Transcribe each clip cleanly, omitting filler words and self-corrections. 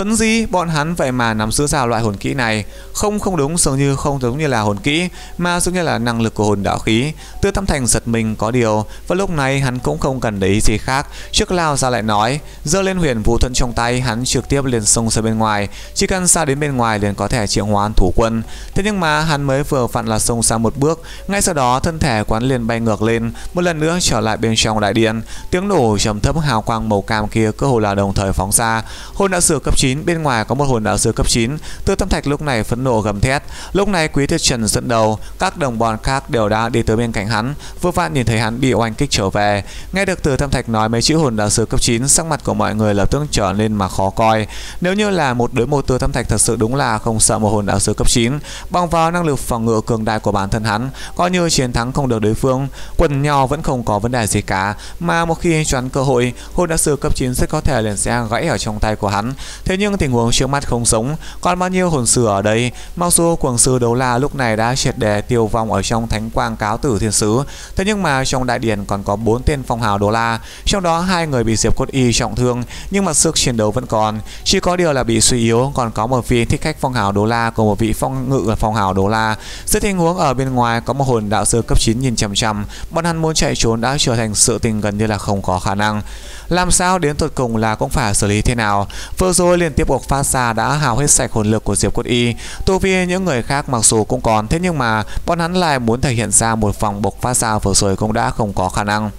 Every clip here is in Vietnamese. Thuấn di bọn hắn vậy mà nắm giữ ra loại hồn kỹ này. Không đúng, dường như không giống như là hồn kỹ, mà giống như là năng lực của hồn đạo khí. Tư Tam Thành giật mình có điều, và lúc này hắn cũng không cần để ý gì khác, trước lao ra lại nói, giơ lên huyền vũ thuẫn trong tay, hắn trực tiếp liền xông ra bên ngoài, chỉ cần xa đến bên ngoài liền có thể triệu hoán thủ quân. Thế nhưng mà hắn mới vừa vặn là xông sang một bước, ngay sau đó thân thể quán liền bay ngược lên, một lần nữa trở lại bên trong đại điện. Tiếng nổ trầm thấp, hào quang màu cam kia cơ hồ là đồng thời phóng ra. Hồn đạo sư cấp 9, bên ngoài có một hồn đạo sư cấp 9. Tư Tam Thạch lúc này phẫn nộ gầm thét. Lúc này Quý Thiệt Trần dẫn đầu, các đồng bọn khác đều đã đi tới bên cạnh hắn, vừa vặn nhìn thấy hắn bị oanh kích trở về. Nghe được Tư Tam Thạch nói mấy chữ hồn đạo sư cấp 9, sắc mặt của mọi người lập tức trở nên mà khó coi. Nếu như là một đối một, Tư Tam Thạch thật sự đúng là không sợ một hồn đạo sư cấp 9, bằng vào năng lực phòng ngự cường đại của bản thân hắn, coi như chiến thắng không được đối phương, quần nhau vẫn không có vấn đề gì cả. Mà một khi choán cơ hội, hồn đạo sư cấp 9 rất có thể liền sẽ gãy ở trong tay của hắn. Thế nhưng tình huống trước mắt không giống, còn bao nhiêu hồn sư ở đây. Mặc dù quần sư Đấu La lúc này đã triệt để tiêu vong ở trong thánh quang cáo tử thiên sứ, thế nhưng mà trong đại điện còn có 4 tên phong hào Đấu La, trong đó 2 người bị Diệp Cốt Y trọng thương, nhưng mà sức chiến đấu vẫn còn, chỉ có điều là bị suy yếu. Còn có một vị thích khách phong hào Đấu La cùng một vị phong ngự phong hào Đấu La. Dưới tình huống ở bên ngoài có một hồn đạo sư cấp 9 nhìn chằm chằm, bọn hắn muốn chạy trốn đã trở thành sự tình gần như là không có khả năng. Làm sao đến tột cùng là cũng phải xử lý thế nào. Vừa rồi liên tiếp buộc phát ra đã hào hết sạch hồn lực của Diệp Cốt Y. Tu vi những người khác mặc dù cũng còn, thế nhưng mà bọn hắn lại muốn thể hiện ra một vòng buộc phát ra vừa rồi cũng đã không có khả năng.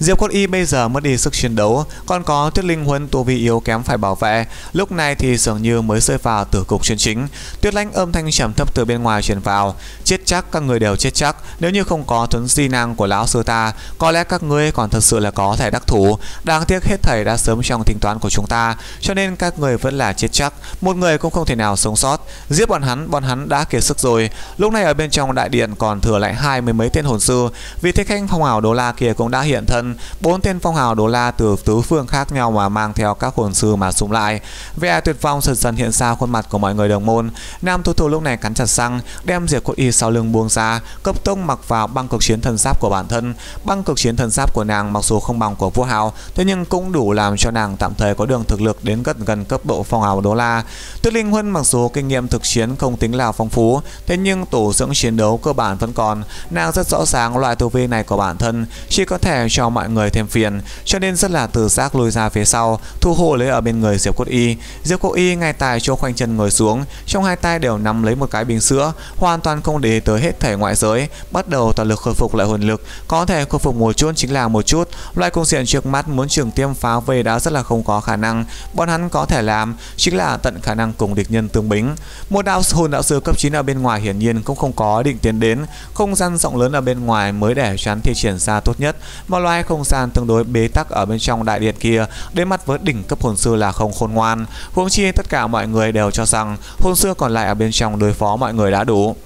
Diệp Cốt Y bây giờ mất đi sức chiến đấu, còn có Tuyết Linh Huân tu vi yếu kém phải bảo vệ, lúc này thì dường như mới rơi vào tử cục chân chính. Tuyết Lãnh âm thanh trầm thấp từ bên ngoài truyền vào, chết chắc, các người đều chết chắc, nếu như không có thuấn di năng của lão sư ta, có lẽ các ngươi còn thật sự là có thể đắc thủ. Đáng tiếc hết thảy đã sớm trong tính toán của chúng ta, cho nên các người vẫn là chết chắc, một người cũng không thể nào sống sót. Giết bọn hắn đã kiệt sức rồi. Lúc này ở bên trong đại điện còn thừa lại 20 mấy tên hồn sư, vì thích khách phong hào Đô La kia cũng đã hiện thân. 4 tên phong hào Đô La từ tứ phương khác nhau mà mang theo các hồn sư mà xung lại. Vẻ tuyệt vọng dần dần hiện ra khuôn mặt của mọi người đồng môn. Nam Thu Thu lúc này cắn chặt răng, đem Diệp Cốt Y sau lưng buông ra, cấp tốc mặc vào băng cực chiến thần giáp của bản thân. Băng cực chiến thần giáp của nàng mặc dù không bằng của Vũ Hào, thế nhưng cũng đủ làm cho nàng tạm thời có đường thực lực đến gần cấp độ phong hào Đô La. Tuyết Linh Huân mặc dù kinh nghiệm thực chiến không tính là phong phú, thế nhưng tổ dưỡng chiến đấu cơ bản vẫn còn. Nàng rất rõ ràng loại tu vi này của bản thân chỉ có thể cho mọi người thêm phiền, cho nên rất là tự giác lùi ra phía sau, thu hộ lấy ở bên người Diệp Cốt Y. Diệp Cốt Y ngay tại chỗ khoanh chân ngồi xuống, trong hai tay đều nắm lấy một cái bình sữa, hoàn toàn không để tới hết thể ngoại giới, bắt đầu toàn lực khôi phục lại hồn lực, có thể khôi phục một chút chính là một chút. Loại công diện trước mắt muốn trường tiêm phá về đã rất là không có khả năng, bọn hắn có thể làm chính là tận khả năng cùng địch nhân tương bính. Một hồn đạo sư cấp 9 ở bên ngoài hiển nhiên cũng không có định tiến đến, không gian rộng lớn ở bên ngoài mới để chán thi triển ra tốt nhất, mà loại không gian tương đối bế tắc ở bên trong đại điện kia đối mặt với đỉnh cấp hồn sư là không khôn ngoan. Huống chi tất cả mọi người đều cho rằng hồn sư còn lại ở bên trong đối phó mọi người đã đủ.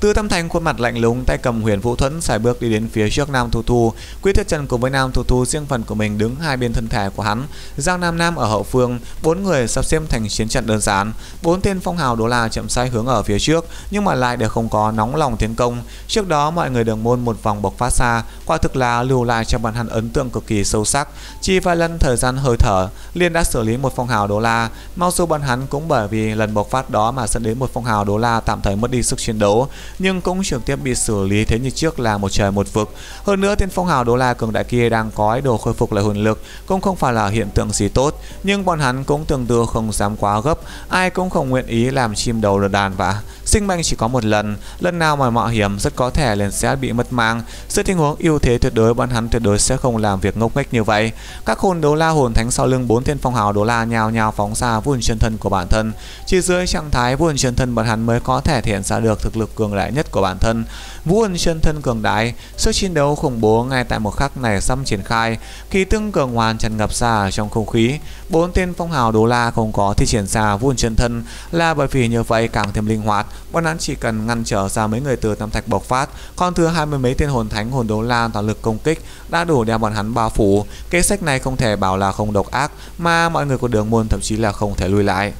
Tư Tam Thành khuôn mặt lạnh lùng, tay cầm huyền vũ thuẫn, sải bước đi đến phía trước Nam Thu Thu. Quý Thiệt Trần cùng với Nam Thu Thu riêng phần của mình đứng hai bên thân thể của hắn, Giang Nam Nam ở hậu phương. 4 người sắp xếp thành chiến trận đơn giản, 4 tên phong hào Đô La chậm rãi hướng ở phía trước, nhưng mà lại đều không có nóng lòng tiến công. Trước đó mọi người đường môn một vòng bộc phát xa, quả thực là lưu lại cho bản thân ấn tượng cực kỳ sâu sắc. Chỉ vài lần thời gian hơi thở, liền đã xử lý một phong hào Đô La. Mặc dù bản hắn cũng bởi vì lần bộc phát đó mà dẫn đến một phong hào Đô La tạm thời mất đi sức chiến đấu, nhưng cũng trực tiếp bị xử lý thế như trước là một trời một vực. Hơn nữa tên phong hào Đô La cường đại kia đang có ý đồ khôi phục lại hồn lực, cũng không phải là hiện tượng gì tốt, nhưng bọn hắn cũng tương tự không dám quá gấp, ai cũng không nguyện ý làm chim đầu đàn và sinh mệnh chỉ có một lần, lần nào mà mạo hiểm rất có thể liền sẽ bị mất mạng. Dưới tình huống ưu thế tuyệt đối, bọn hắn tuyệt đối sẽ không làm việc ngốc nghếch như vậy. Các hồn Đô La hồn thánh sau lưng 4 tên phong hào Đô La nhào nhào phóng ra vun chân thân của bản thân, chỉ dưới trạng thái vun chân thân bọn hắn mới có thể hiện ra được thực lực cường đại nhất của bản thân. Vũ hồn chân thân cường đại, sức chiến đấu khủng bố ngay tại một khắc này sắp triển khai, khí tương cường hoàn tràn ngập ra ở trong không khí. 4 tên phong hào Đô La không có thi triển ra vũ hồn chân thân là bởi vì như vậy càng thêm linh hoạt, bọn hắn chỉ cần ngăn trở ra mấy người từ Tam Thạch bộc phát, còn thừa 20 mấy tên hồn thánh hồn Đô La toàn lực công kích đã đủ đem bọn hắn bao phủ. Kế sách này không thể bảo là không độc ác, mà mọi người của đường môn thậm chí là không thể lùi lại.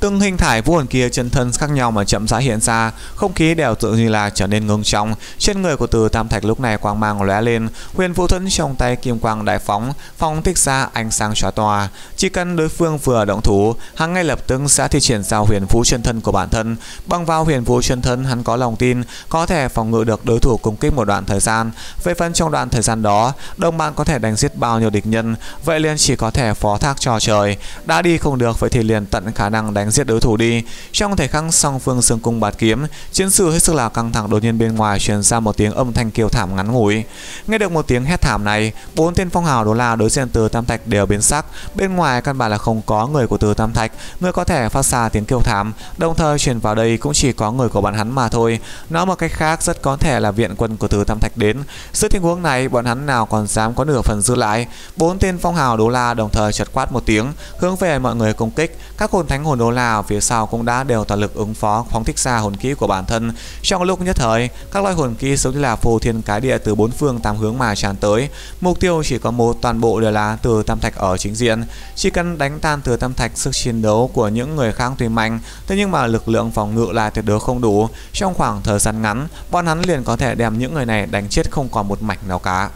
Từng hình thải vô hồn kia chân thân khác nhau mà chậm rãi hiện ra, không khí đều tự như là trở nên ngưng trọng. Trên người của Từ Tam Thạch lúc này quang mang lóe lên, huyền vũ thuẫn trong tay kim quang đại phóng, phong thích ra ánh sáng chóa tòa. Chỉ cần đối phương vừa động thủ, hắn ngay lập tức sẽ thi triển ra huyền vũ chân thân của bản thân. Bằng vào huyền vũ chân thân, hắn có lòng tin có thể phòng ngự được đối thủ công kích một đoạn thời gian. Về phần trong đoạn thời gian đó, đồng bạn có thể đánh giết bao nhiêu địch nhân, vậy liền chỉ có thể phó thác cho trời. Đã đi không được vậy thì liền tận khả năng đánh giết đối thủ đi. Trong thời khắc song phương dương cung bạt kiếm, chiến sự hết sức là căng thẳng, đột nhiên bên ngoài truyền ra một tiếng âm thanh kêu thảm ngắn ngủi. Nghe được một tiếng hét thảm này, bốn tên phong hào đối diện Từ Tam Thạch đều biến sắc. Bên ngoài căn bản là không có người của Từ Tam Thạch, người có thể phát ra tiếng kêu thảm đồng thời truyền vào đây cũng chỉ có người của bọn hắn mà thôi. Nói một cách khác, rất có thể là viện quân của Từ Tam Thạch đến. Dưới tình huống này, bọn hắn nào còn dám có nửa phần giữ lại. Bốn tên phong hào đồng thời chật quát một tiếng, hướng về mọi người công kích. Các hồn thánh hồn phía sau cũng đã đều toàn lực ứng phó, phóng thích ra hồn kỹ của bản thân. Trong lúc nhất thời, các loại hồn kỹ giống như là phù thiên cái địa từ bốn phương tám hướng mà tràn tới. Mục tiêu chỉ có một, toàn bộ đều là Từ Tam Thạch ở chính diện. Chỉ cần đánh tan Từ Tam Thạch, sức chiến đấu của những người khác tuy mạnh, thế nhưng mà lực lượng phòng ngự là tuyệt đối không đủ. Trong khoảng thời gian ngắn, bọn hắn liền có thể đem những người này đánh chết không còn một mảnh nào cả.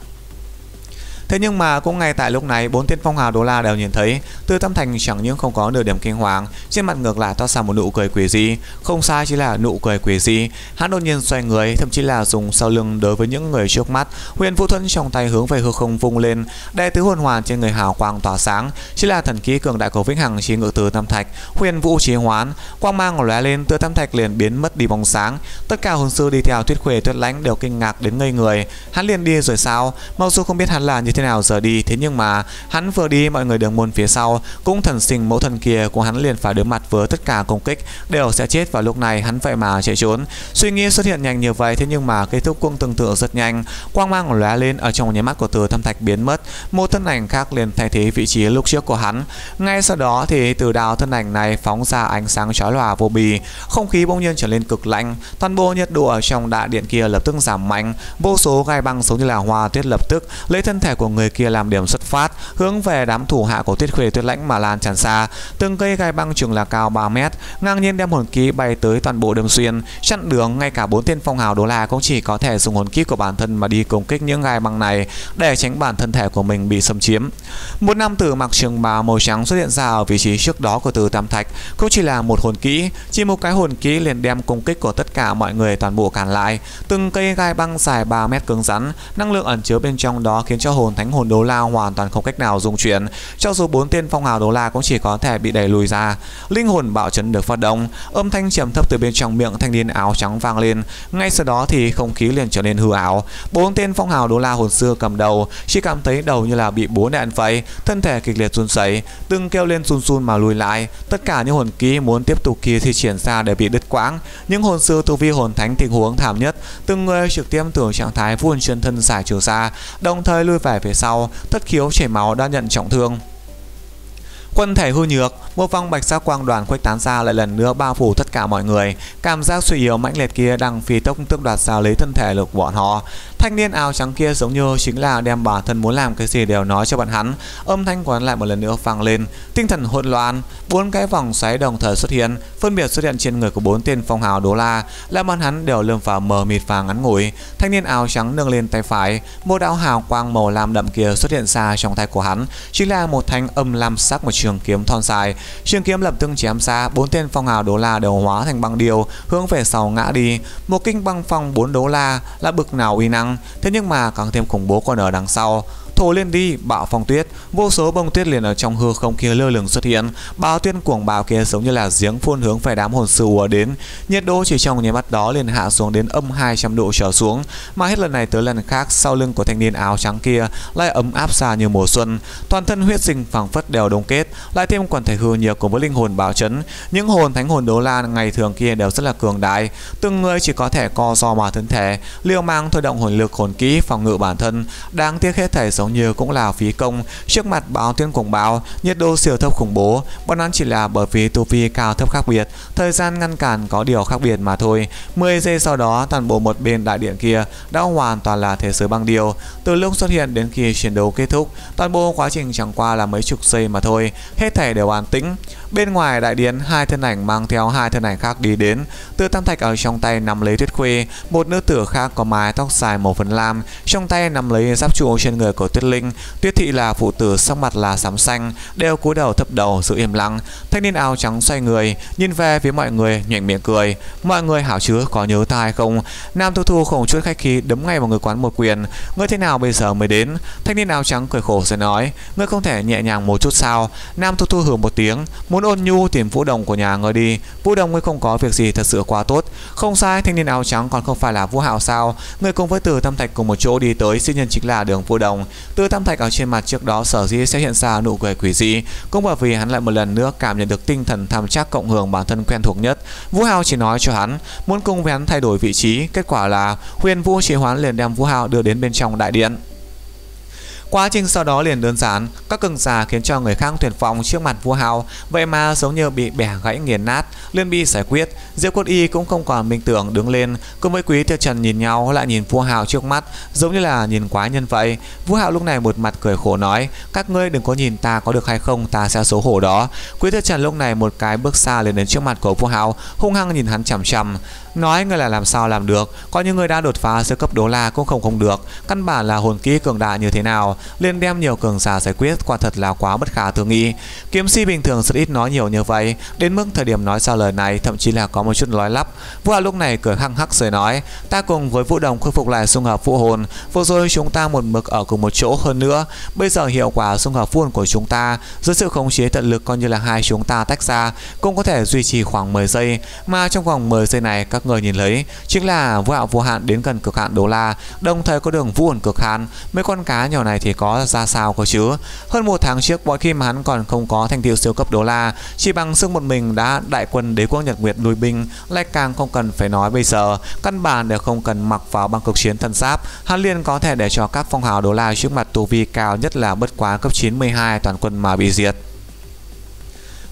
Thế nhưng mà cũng ngay tại lúc này, bốn tên phong hào đều nhìn thấy Từ Tam Thạch chẳng những không có nửa điểm kinh hoàng, trên mặt ngược lại toát ra một nụ cười quỷ dị. Không sai, chỉ là nụ cười quỷ dị. Hắn đột nhiên xoay người, thậm chí là dùng sau lưng đối với những người trước mắt, huyền vũ thuẫn trong tay hướng về hư không vung lên, đệ tứ hồn hoàn trên người hào quang tỏa sáng, chỉ là thần ký cường đại của Vĩnh Hằng Chi Ngự Từ Tam Thạch, huyền vũ trí hoán. Quang mang lóe lên, Từ Tam Thạch liền biến mất đi bóng sáng. Tất cả hồn sư đi theo Tuyết Khuê Tuyết Lãnh đều kinh ngạc đến ngây người. Hắn liền đi rồi sao? Mặc dù không biết hắn là như thế nào giờ đi, thế nhưng mà hắn vừa đi, mọi người Đường Môn phía sau cũng thần sinh mẫu thần kia của hắn liền phải đối mặt với tất cả công kích, đều sẽ chết. Vào lúc này hắn vậy mà chạy trốn, suy nghĩ xuất hiện nhanh như vậy, thế nhưng mà kết thúc cũng tương tự rất nhanh. Quang mang lóe lên, ở trong nháy mắt của Từ Tam Thạch biến mất, một thân ảnh khác liền thay thế vị trí lúc trước của hắn. Ngay sau đó thì từ đao thân ảnh này phóng ra ánh sáng chói lòa vô bì, không khí bỗng nhiên trở nên cực lạnh, toàn bộ nhiệt độ ở trong đại điện kia lập tức giảm mạnh, vô số gai băng giống như là hoa tuyết lập tức lấy thân thể của người kia làm điểm xuất phát, hướng về đám thủ hạ của Tuyết Khuê Tuyết Lãnh mà lan tràn xa. Từng cây gai băng chừng là cao 3 mét, ngang nhiên đem hồn ký bay tới toàn bộ đâm xuyên, chặn đường. Ngay cả bốn tên phong hào cũng chỉ có thể dùng hồn ký của bản thân mà đi công kích những gai băng này, để tránh bản thân thể của mình bị xâm chiếm. Một nam tử mặc trường bào màu trắng xuất hiện ra ở vị trí trước đó của Từ Tam Thạch, cũng chỉ là một hồn kỹ, chỉ một cái hồn kỹ liền đem công kích của tất cả mọi người toàn bộ cản lại. Từng cây gai băng dài 3 mét cứng rắn, năng lượng ẩn chứa bên trong đó khiến cho hồn thánh hồn hoàn toàn không cách nào dung chuyển. Cho dù bốn tên phong hào cũng chỉ có thể bị đẩy lùi ra. Linh hồn bạo chấn được phát động, âm thanh trầm thấp từ bên trong miệng thanh niên áo trắng vang lên. Ngay sau đó thì không khí liền trở nên hư ảo. Bốn tên phong hào hồn xưa cầm đầu chỉ cảm thấy đầu như là bị búa đạn vậy, thân thể kịch liệt run rẩy, từng kêu lên run run mà lùi lại. Tất cả những hồn ký muốn tiếp tục kia thì triển ra để bị đứt quãng. Những hồn sư tu vi hồn thánh tình huống thảm nhất, từng người trực tiếp từ trạng thái vun chân thân giải trừ ra, đồng thời lùi về phía sau, thất khiếu chảy máu, đã nhận trọng thương. Quân thể hư nhược, một vòng bạch sắc quang đoàn khuếch tán ra, lại lần nữa bao phủ tất cả mọi người. Cảm giác suy yếu mãnh liệt kia đang phi tốc tước đoạt ra lấy thân thể lực bọn họ. Thanh niên áo trắng kia giống như chính là đem bản thân muốn làm cái gì đều nói cho bọn hắn. Âm thanh của hắn lại một lần nữa vang lên, tinh thần hỗn loạn. Bốn cái vòng xoáy đồng thời xuất hiện, phân biệt xuất hiện trên người của bốn tên phong hào làm bọn hắn đều lâm vào mờ mịt và ngắn ngủi. Thanh niên áo trắng nâng lên tay phải, một đạo hào quang màu lam đậm kia xuất hiện ra trong tay của hắn, chính là một thanh âm lam sắc, một trường kiếm thon dài. Trường kiếm lập tức chém ra, bốn tên phong hào đều hóa thành băng điêu, hướng về sau ngã đi. Một kinh băng phong 4 là bực nào uy năng, thế nhưng mà càng thêm khủng bố còn ở đằng sau. Thổ lên đi, bạo phong tuyết, vô số bông tuyết liền ở trong hư không kia lơ lửng xuất hiện. Bão tuyết cuồng bạo kia giống như là giếng phun hướng về đám hồn sư ùa đến. Nhiệt độ chỉ trong nháy mắt đó liền hạ xuống đến âm 200 độ trở xuống, mà hết lần này tới lần khác sau lưng của thanh niên áo trắng kia lại ấm áp ra như mùa xuân. Toàn thân huyết sinh phảng phất đều đông kết, lại thêm quần thể hư nhược cùng với linh hồn bạo chấn. Những hồn thánh hồn ngày thường kia đều rất là cường đại, từng người chỉ có thể co do mà thân thể, liều mạng thôi động hồn lực hồn kỹ phòng ngự bản thân. Đáng tiếc hết thể giống như cũng là phí công. Trước mặt báo tuyên cuồng báo, nhiệt độ siêu thấp khủng bố, bọn hắn chỉ là bởi vì tu vi cao thấp khác biệt, thời gian ngăn cản có điều khác biệt mà thôi. 10 giây sau đó, toàn bộ một bên đại điện kia đã hoàn toàn là thế giới băng điêu. Từ lúc xuất hiện đến khi chiến đấu kết thúc, toàn bộ quá trình chẳng qua là mấy chục giây mà thôi, hết thảy đều an tĩnh. Bên ngoài đại điện, hai thân ảnh mang theo hai thân ảnh khác đi đến. Từ Tam Thạch ở trong tay nắm lấy Tuyết Khuê, một nữ tử khác có mái tóc dài màu phấn lam, trong tay nắm lấy giáp trụ trên người của Tuyết Linh. Tuyết Thị là phụ tử, sắc mặt là xám xanh, đều cúi đầu thấp đầu giữ im lặng. Thanh niên áo trắng xoay người, nhìn về phía mọi người, nhếch miệng cười: "Mọi người hảo chứ, có nhớ ta hay không?" Nam Thu Thu không chút khách khí đấm ngay vào người quán một quyền: "Ngươi thế nào bây giờ mới đến?" Thanh niên áo trắng cười khổ rồi nói: "Ngươi không thể nhẹ nhàng một chút sao?" Nam Thu Thu hừ một tiếng: "Muốn ôn nhu tìm Vũ Đồng của nhà ngươi đi, Vũ Đồng ngươi không có việc gì thật sự quá tốt." "Không sai, thanh niên áo trắng còn không phải là Vũ Hạo sao? Ngươi cùng với Từ Tam Thạch cùng một chỗ đi tới, sinh nhân chính là Đường Vũ Đồng." Từ Tam Thạch ở trên mặt trước đó sở dĩ sẽ hiện ra nụ cười quỷ dị, cũng bởi vì hắn lại một lần nữa cảm nhận được tinh thần tham chắc cộng hưởng bản thân quen thuộc nhất. Vũ Hạo chỉ nói cho hắn muốn cùng với hắn thay đổi vị trí, kết quả là Huyền Vũ Chỉ Hoán liền đem Vũ Hạo đưa đến bên trong đại điện. Quá trình sau đó liền đơn giản, các cường giả khiến cho người khác tuyệt vọng trước mặt Vũ Hạo, vậy mà giống như bị bẻ gãy nghiền nát, liên bị giải quyết. Diệp Cốt Y cũng không còn minh tưởng đứng lên, cùng với Quý Tiêu Trần nhìn nhau lại nhìn Vũ Hạo trước mắt, giống như là nhìn quái nhân vậy. Vũ Hạo lúc này một mặt cười khổ nói: "Các ngươi đừng có nhìn ta có được hay không, ta sẽ xấu hổ đó." Quý Tiêu Trần lúc này một cái bước xa lên đến trước mặt của Vũ Hạo, hung hăng nhìn hắn chằm chằm, nói: "Ngươi là làm sao làm được, có những người đã đột phá sơ cấp Đố La cũng không được, căn bản là hồn kỹ cường đại như thế nào, liền đem nhiều cường giả giải quyết, quả thật là quá bất khả tư nghị." Kiếm sĩ bình thường rất ít nói nhiều như vậy, đến mức thời điểm nói ra lời này thậm chí là có một chút lói lắp. Vũ Hạo lúc này cười hăng hắc rồi nói: "Ta cùng với Vũ Đồng khôi phục lại xung hợp vũ hồn, vừa rồi chúng ta một mực ở cùng một chỗ, hơn nữa bây giờ hiệu quả xung hợp vũ hồn của chúng ta dưới sự khống chế tận lực coi như là hai chúng ta tách ra cũng có thể duy trì khoảng 10 giây, mà trong vòng 10 giây này các người nhìn lấy chính là Vũ Hạo vô hạn đến gần cực hạn Đố La, đồng thời có đường vũ hồn cực hạn, mấy con cá nhỏ này thì có ra sao cơ chứ?" Hơn một tháng trước, mỗi khi mà hắn còn không có thành tựu siêu cấp Đố La, chỉ bằng sức một mình đã đại quân đế quốc Nhật Nguyệt lui binh, lại càng không cần phải nói bây giờ, căn bản đều không cần mặc vào băng cực chiến thần giáp, hắn liền có thể để cho các phong hào Đố La trước mặt tu vi cao nhất là bất quá cấp 92 toàn quân mà bị diệt.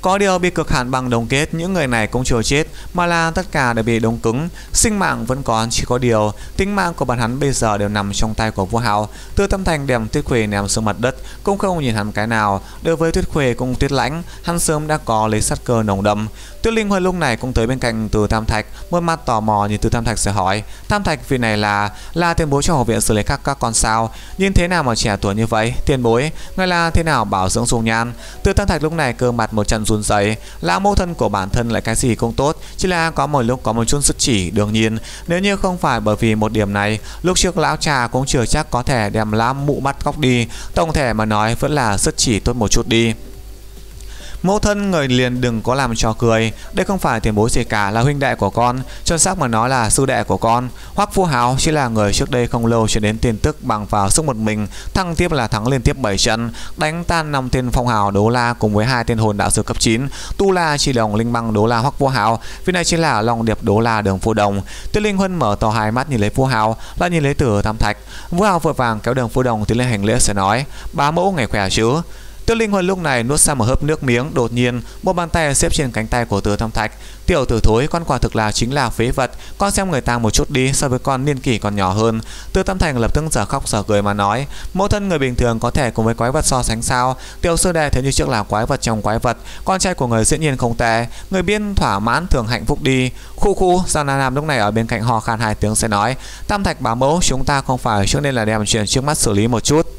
Có điều bị cực hạn bằng đồng kết, những người này cũng chưa chết, mà là tất cả đều bị đông cứng, sinh mạng vẫn còn, chỉ có điều tính mạng của bản hắn bây giờ đều nằm trong tay của Vũ Hạo. Từ Tâm Thành đem Tuyết Khuê ném xuống mặt đất, cũng không nhìn hắn cái nào. Đối với Tuyết Khuê cũng Tuyết Lãnh, hắn sớm đã có lấy sát cơ nồng đậm. Tuyết Linh Huân lúc này cũng tới bên cạnh Từ Tam Thạch, một mặt tò mò nhìn Từ Tam Thạch sẽ hỏi: "Tam Thạch, vị này là tiền bối cho học viện xử lý các con sao? Nhìn thế nào mà trẻ tuổi như vậy? Tiền bối, người là thế nào bảo dưỡng dung nhan?" Từ Tam Thạch lúc này cơ mặt một trận run rẩy, lão mẫu thân của bản thân lại cái gì cũng tốt, chỉ là có một lúc có một chút sứt chỉ, đương nhiên nếu như không phải bởi vì một điểm này, lúc trước lão trà cũng chưa chắc có thể đem lão mụ bắt cóc đi, tổng thể mà nói vẫn là sứt chỉ tốt một chút đi. "Mẫu thân, người liền đừng có làm trò cười, đây không phải tiền bối gì cả, là huynh đệ của con, chuẩn xác mà nói là sư đệ của con." Hoắc Vũ Hạo chỉ là người trước đây không lâu chuyển đến tin tức bằng vào sức một mình thăng tiếp là thắng liên tiếp 7 trận, đánh tan 5 tên phong hào Đố La cùng với 2 tên hồn đạo sư cấp 9, Tu La Chỉ Đồng Linh Băng Đố La Hoắc Vũ Hạo, vì này chính là Long Điệp Đố La Đường Vũ Đồng. Tuyết Linh Huân mở to hai mắt nhìn lấy Vũ Hạo, lại nhìn lấy Từ Tam Thạch. Vũ Hạo vội vàng kéo Đường Vũ Đồng tiến lên hành lễ sẽ nói: "Bá mẫu ngày khỏe chứ?" Tuyết Linh Huân lúc này nuốt sang một hớp nước miếng, đột nhiên một bàn tay xếp trên cánh tay của Từ Tam Thạch: "Tiểu tử thối, con quả thực là chính là phế vật, con xem người ta một chút đi, so với con niên kỷ còn nhỏ hơn." Từ Tam Thạch lập tức giở khóc giở cười mà nói: "Mẫu thân, người bình thường có thể cùng với quái vật so sánh sao? Tiểu sư đệ thế như trước là quái vật trong quái vật, con trai của người dĩ nhiên không tệ, người biên thỏa mãn thường hạnh phúc đi." Khu khu, Giang Nam Nam lúc này ở bên cạnh ho khan hai tiếng sẽ nói: "Tam Thạch bá mẫu, chúng ta không phải trước nên là đem chuyện trước mắt xử lý một chút."